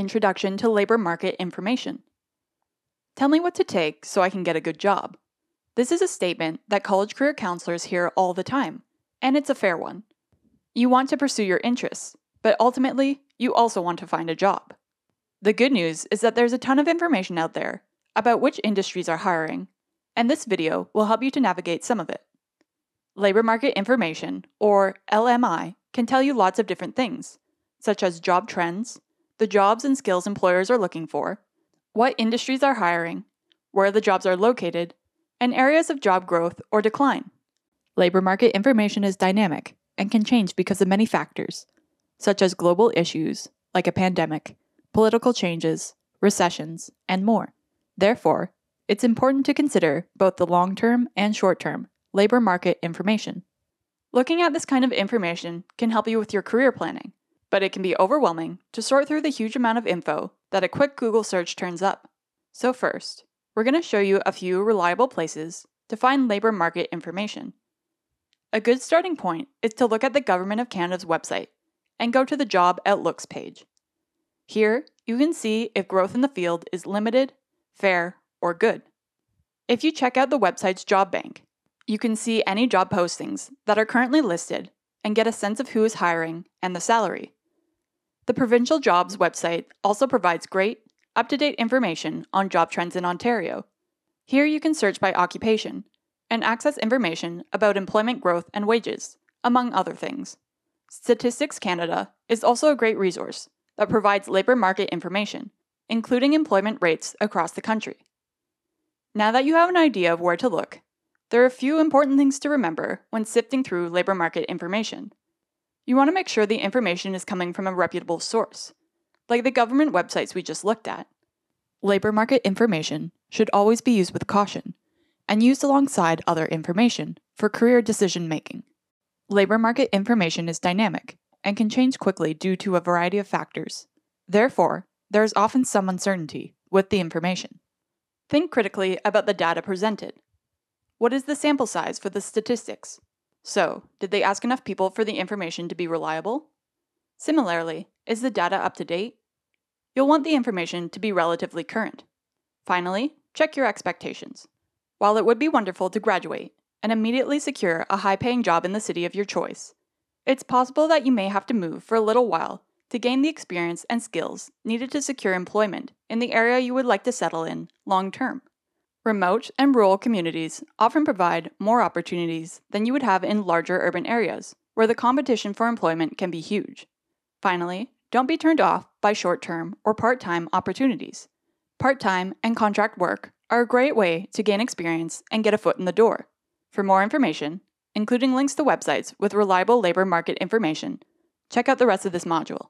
Introduction to Labor Market Information. Tell me what to take so I can get a good job. This is a statement that college career counselors hear all the time, and it's a fair one. You want to pursue your interests, but ultimately, you also want to find a job. The good news is that there's a ton of information out there about which industries are hiring, and this video will help you to navigate some of it. Labor Market Information, or LMI, can tell you lots of different things, such as job trends, the jobs and skills employers are looking for, what industries are hiring, where the jobs are located, and areas of job growth or decline. Labor market information is dynamic and can change because of many factors, such as global issues like a pandemic, political changes, recessions, and more. Therefore, it's important to consider both the long-term and short-term labor market information. Looking at this kind of information can help you with your career planning, but it can be overwhelming to sort through the huge amount of info that a quick Google search turns up. So first, we're going to show you a few reliable places to find labor market information. A good starting point is to look at the Government of Canada's website and go to the Job Outlooks page. Here, you can see if growth in the field is limited, fair, or good. If you check out the website's job bank, you can see any job postings that are currently listed and get a sense of who is hiring and the salary. The Provincial Jobs website also provides great, up-to-date information on job trends in Ontario. Here you can search by occupation and access information about employment growth and wages, among other things. Statistics Canada is also a great resource that provides labor market information, including employment rates across the country. Now that you have an idea of where to look, there are a few important things to remember when sifting through labor market information. You want to make sure the information is coming from a reputable source, like the government websites we just looked at. Labor market information should always be used with caution and used alongside other information for career decision-making. Labor market information is dynamic and can change quickly due to a variety of factors. Therefore, there is often some uncertainty with the information. Think critically about the data presented. What is the sample size for the statistics? So, did they ask enough people for the information to be reliable? Similarly, is the data up to date? You'll want the information to be relatively current. Finally, check your expectations. While it would be wonderful to graduate and immediately secure a high-paying job in the city of your choice, it's possible that you may have to move for a little while to gain the experience and skills needed to secure employment in the area you would like to settle in long-term. Remote and rural communities often provide more opportunities than you would have in larger urban areas, where the competition for employment can be huge. Finally, don't be turned off by short-term or part-time opportunities. Part-time and contract work are a great way to gain experience and get a foot in the door. For more information, including links to websites with reliable labor market information, check out the rest of this module.